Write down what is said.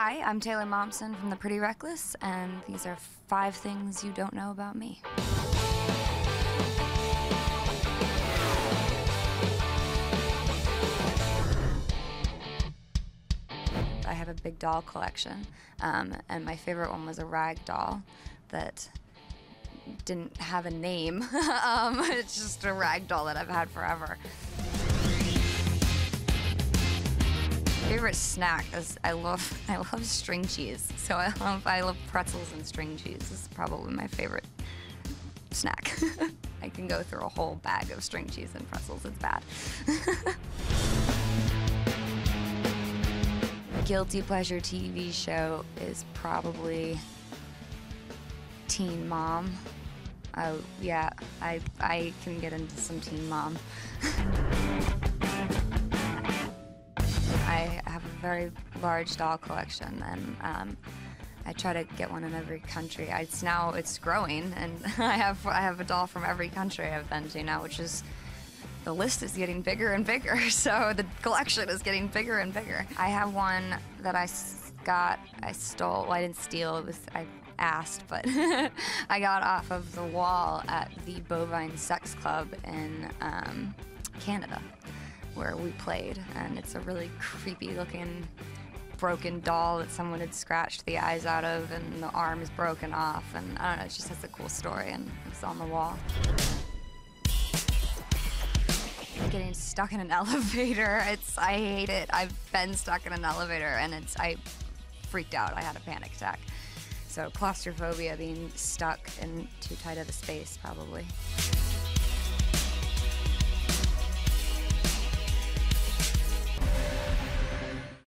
Hi, I'm Taylor Momsen from The Pretty Reckless, and these are 5 things you don't know about me. I have a big doll collection, and my favorite one was a rag doll that didn't have a name. It's just a rag doll that I've had forever. My favorite snack is I love string cheese. So I love pretzels and string cheese. This is probably my favorite snack. I can go through a whole bag of string cheese and pretzels. It's bad. Guilty pleasure TV show is probably Teen Mom. Oh yeah, I can get into some Teen Mom. I have a very large doll collection, and I try to get one in every country. It's growing, and I have a doll from every country I've been to now, which is, the list is getting bigger and bigger, so the collection is getting bigger and bigger. I have one that I stole, well, I didn't steal, I asked, but I got off of the wall at the Bovine Sex Club in Canada, where we played, and it's a really creepy looking broken doll that someone had scratched the eyes out of, and the arm is broken off, and I don't know, it just has a cool story, and it's on the wall. Getting stuck in an elevator, I hate it. I've been stuck in an elevator, and I freaked out, I had a panic attack. So claustrophobia, being stuck in too tight of a space, probably.